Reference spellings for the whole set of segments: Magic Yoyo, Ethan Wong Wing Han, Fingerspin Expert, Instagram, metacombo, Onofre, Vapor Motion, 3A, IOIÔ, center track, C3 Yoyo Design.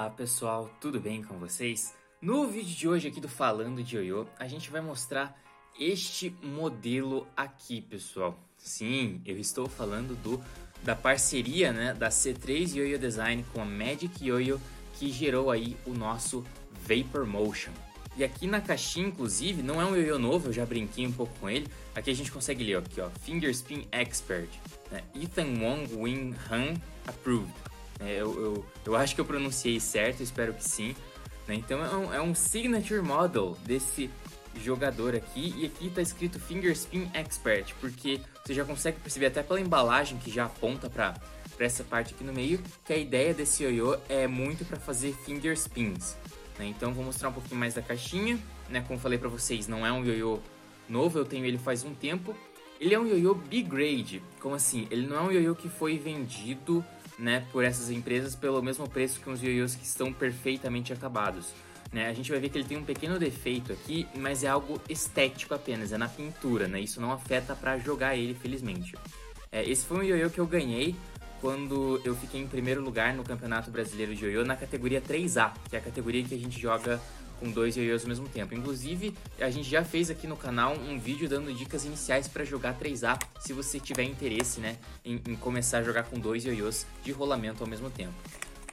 Olá pessoal, tudo bem com vocês? No vídeo de hoje aqui do Falando de Ioiô, a gente vai mostrar este modelo aqui, pessoal. Sim, eu estou falando da parceria, né, da C3 Yoyo Design com a Magic Yoyo, que gerou aí o nosso Vapor Motion. E aqui na caixinha, inclusive, não é um ioiô novo, eu já brinquei um pouco com ele. Aqui a gente consegue ler, ó, aqui, ó, Fingerspin Expert, né? Ethan Wong Wing Han Approved. Eu acho que eu pronunciei certo, espero que sim, né? Então é um signature model desse jogador aqui. E aqui tá escrito Fingerspin Expert, porque você já consegue perceber até pela embalagem que já aponta para essa parte aqui no meio, que a ideia desse ioiô é muito para fazer fingerspins, né? Então vou mostrar um pouquinho mais da caixinha, né? Como falei para vocês, não é um ioiô novo, eu tenho ele faz um tempo. Ele é um ioiô B-grade. Como assim? Ele não é um ioiô que foi vendido, né, por essas empresas pelo mesmo preço que uns ioiôs que estão perfeitamente acabados, né? A gente vai ver que ele tem um pequeno defeito aqui, mas é algo estético apenas, é na pintura, né? Isso não afeta para jogar ele, felizmente. Esse foi um ioiô que eu ganhei quando eu fiquei em primeiro lugar no Campeonato Brasileiro de Ioiô na categoria 3A, que é a categoria que a gente joga com dois ioiôs ao mesmo tempo. Inclusive, a gente já fez aqui no canal um vídeo dando dicas iniciais para jogar 3A, se você tiver interesse, né, em começar a jogar com dois ioiôs de rolamento ao mesmo tempo.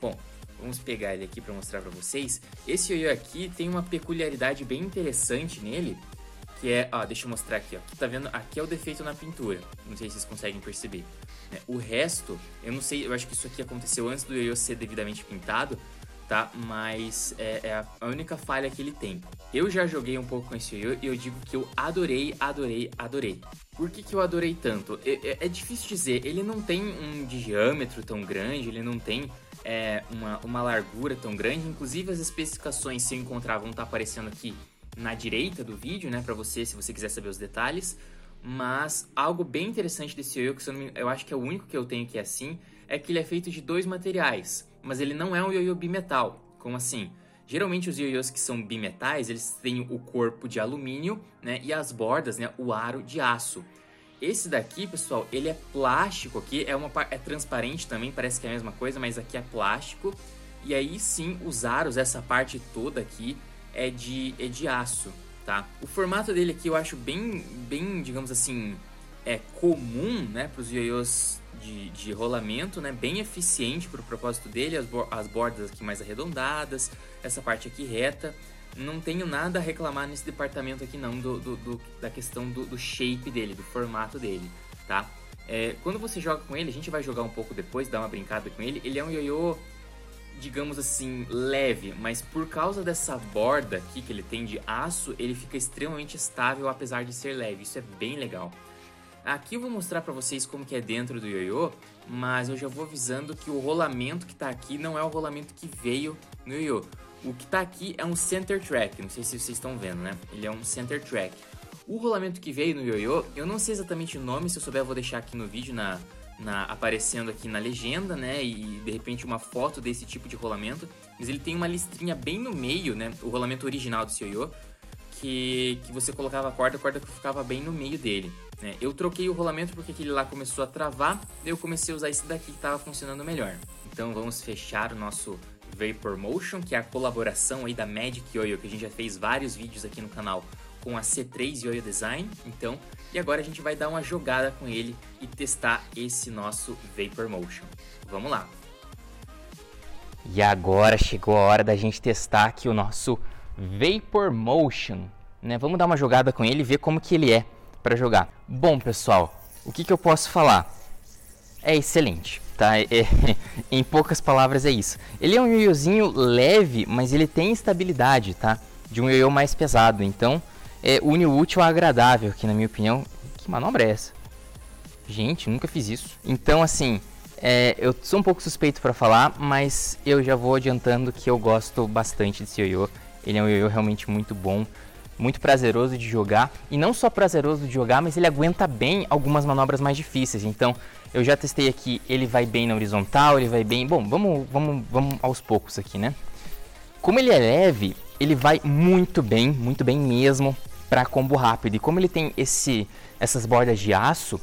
Bom, vamos pegar ele aqui para mostrar para vocês. Esse ioiô aqui tem uma peculiaridade bem interessante nele, que é, ó, deixa eu mostrar aqui, ó. Aqui, tá vendo? Aqui é o defeito na pintura. Não sei se vocês conseguem perceber, né? O resto, eu não sei, eu acho que isso aqui aconteceu antes do ioiô ser devidamente pintado, tá? Mas é a única falha que ele tem. Eu já joguei um pouco com esse ioiô e eu digo que eu adorei, adorei, adorei. Por que eu adorei tanto? É difícil dizer, ele não tem um diâmetro tão grande, ele não tem uma largura tão grande. Inclusive as especificações, se eu encontrar, vão estar aparecendo aqui na direita do vídeo, né? Pra você, se você quiser saber os detalhes. Mas algo bem interessante desse ioiô, que eu acho que é o único que eu tenho que é assim, é que ele é feito de dois materiais, mas ele não é um ioiô bimetal. Como assim? Geralmente os ioiôs que são bimetais, eles têm o corpo de alumínio, né, e as bordas, né, o aro de aço. Esse daqui, pessoal, ele é plástico aqui, é transparente também, parece que é a mesma coisa, mas aqui é plástico. E aí sim, os aros, essa parte toda aqui, é de aço, tá? O formato dele aqui eu acho bem, digamos assim, comum, né, para os ioiôs de rolamento, né? Bem eficiente para o propósito dele, as bordas aqui mais arredondadas, essa parte aqui reta. Não tenho nada a reclamar nesse departamento aqui não, da questão do shape dele, do formato dele, tá? Quando você joga com ele, a gente vai jogar um pouco depois, dar uma brincada com ele. Ele é um ioiô, digamos assim, leve, mas por causa dessa borda aqui que ele tem de aço, ele fica extremamente estável apesar de ser leve. Isso é bem legal. Aqui eu vou mostrar pra vocês como que é dentro do ioiô, mas eu já vou avisando que o rolamento que tá aqui não é o rolamento que veio no ioiô. O que tá aqui é um center track, não sei se vocês estão vendo, né? Ele é um center track. O rolamento que veio no ioiô, eu não sei exatamente o nome, se eu souber eu vou deixar aqui no vídeo, aparecendo aqui na legenda, né? E de repente uma foto desse tipo de rolamento, mas ele tem uma listrinha bem no meio, né? O rolamento original do ioiô, que você colocava a corda que ficava bem no meio dele, né? Eu troquei o rolamento porque aquele lá começou a travar, daí eu comecei a usar esse daqui que estava funcionando melhor. Então vamos fechar o nosso Vapor Motion, que é a colaboração aí da Magic Yoyo, que a gente já fez vários vídeos aqui no canal com a C3 Yoyo Design. Então, e agora a gente vai dar uma jogada com ele e testar esse nosso Vapor Motion. Vamos lá! E agora chegou a hora da gente testar aqui o nosso Vapor Motion, né? Vamos dar uma jogada com ele e ver como que ele é para jogar. Bom, pessoal, o que eu posso falar? É excelente, tá? Em poucas palavras é isso. Ele é um ioiôzinho leve, mas ele tem estabilidade, tá? De um ioiô mais pesado, então une o útil ao agradável, que na minha opinião... Que manobra é essa? Gente, nunca fiz isso. Então, assim, eu sou um pouco suspeito para falar, mas eu já vou adiantando que eu gosto bastante desse ioiô. Ele é um ioiô realmente muito bom, muito prazeroso de jogar. E não só prazeroso de jogar, mas ele aguenta bem algumas manobras mais difíceis. Então, eu já testei aqui, ele vai bem na horizontal, ele vai bem... Bom, vamos aos poucos aqui, né? Como ele é leve, ele vai muito bem mesmo para combo rápido. E como ele tem essas bordas de aço,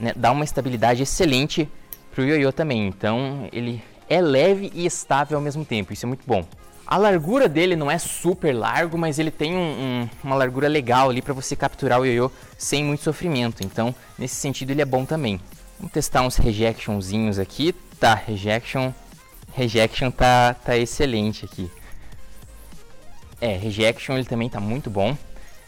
né, dá uma estabilidade excelente pro ioiô também. Então, ele é leve e estável ao mesmo tempo, isso é muito bom. A largura dele não é super largo, mas ele tem uma largura legal ali para você capturar o ioiô sem muito sofrimento, então nesse sentido ele é bom também. Vamos testar uns rejectionzinhos aqui, tá, rejection tá excelente aqui. É, rejection ele também tá muito bom.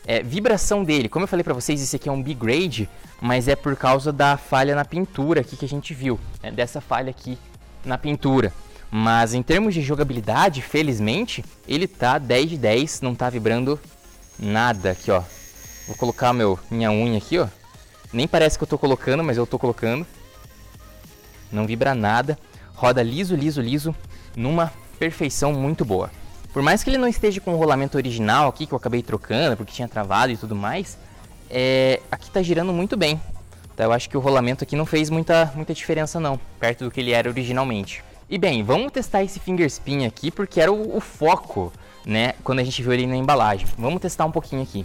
É, vibração dele, como eu falei pra vocês, esse aqui é um B-grade, mas é por causa da falha na pintura aqui que a gente viu, né? Dessa falha aqui na pintura. Mas em termos de jogabilidade, felizmente, ele tá 10 de 10, não tá vibrando nada aqui, ó. Vou colocar minha unha aqui, ó. Nem parece que eu tô colocando, mas eu tô colocando. Não vibra nada, roda liso, liso, liso, numa perfeição muito boa. Por mais que ele não esteja com o rolamento original aqui, que eu acabei trocando, porque tinha travado e tudo mais, aqui tá girando muito bem. Tá? Eu acho que o rolamento aqui não fez muita diferença não, perto do que ele era originalmente. E bem, vamos testar esse Fingerspin aqui, porque era o foco, né, quando a gente viu ele na embalagem. Vamos testar um pouquinho aqui.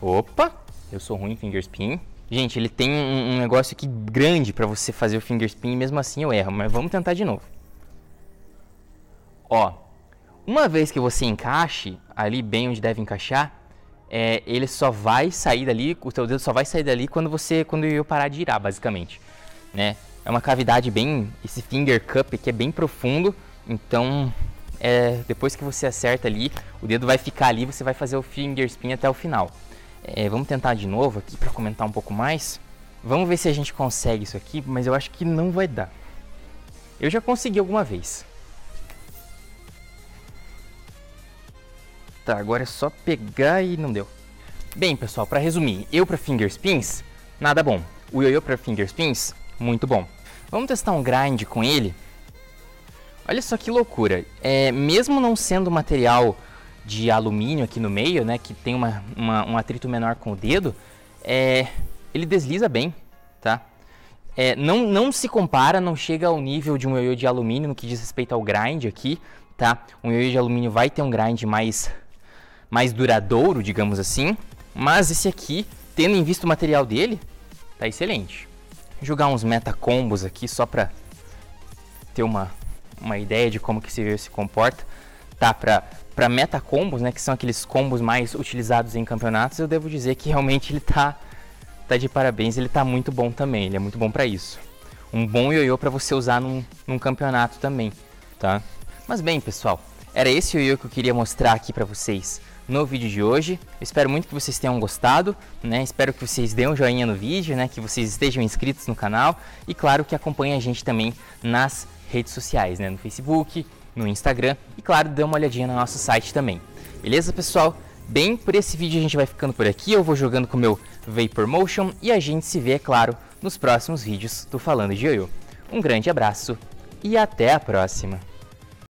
Opa, eu sou ruim em Fingerspin. Gente, ele tem um negócio aqui grande pra você fazer o Fingerspin e mesmo assim eu erro, mas vamos tentar de novo. Ó. Uma vez que você encaixe ali bem onde deve encaixar, ele só vai sair dali, o teu dedo só vai sair dali quando eu parar de girar, basicamente, né? É uma cavidade bem, esse finger cup aqui é bem profundo, então depois que você acerta ali, o dedo vai ficar ali, você vai fazer o fingerspin até o final. Vamos tentar de novo aqui para comentar um pouco mais. Vamos ver se a gente consegue isso aqui, mas eu acho que não vai dar. Eu já consegui alguma vez. Tá, agora é só pegar e não deu. Bem, pessoal, pra resumir, eu pra fingerspins, nada bom. O ioiô pra fingerspins, muito bom. Vamos testar um grind com ele. Olha só que loucura. Mesmo não sendo material de alumínio aqui no meio, né, que tem um atrito menor com o dedo, ele desliza bem, tá? Não se compara, não chega ao nível de um ioiô de alumínio no que diz respeito ao grind aqui, tá? Um ioiô de alumínio vai ter um grind mais duradouro, digamos assim, mas esse aqui, tendo em vista o material dele, tá excelente. Vou jogar uns metacombos aqui só pra ter uma ideia de como que esse ioiô se comporta, tá? Pra metacombos, né, que são aqueles combos mais utilizados em campeonatos, eu devo dizer que realmente ele tá de parabéns, ele tá muito bom também, ele é muito bom pra isso. Um bom ioiô pra você usar num campeonato também, tá? Mas bem, pessoal, era esse ioiô que eu queria mostrar aqui pra vocês no vídeo de hoje. Eu espero muito que vocês tenham gostado, né? Espero que vocês deem um joinha no vídeo, né? Que vocês estejam inscritos no canal e, claro, que acompanhem a gente também nas redes sociais, né? No Facebook, no Instagram e, claro, dê uma olhadinha no nosso site também. Beleza, pessoal? Bem, por esse vídeo a gente vai ficando por aqui. Eu vou jogando com o meu Vapor Motion e a gente se vê, é claro, nos próximos vídeos do Falando de Ioiô. Um grande abraço e até a próxima!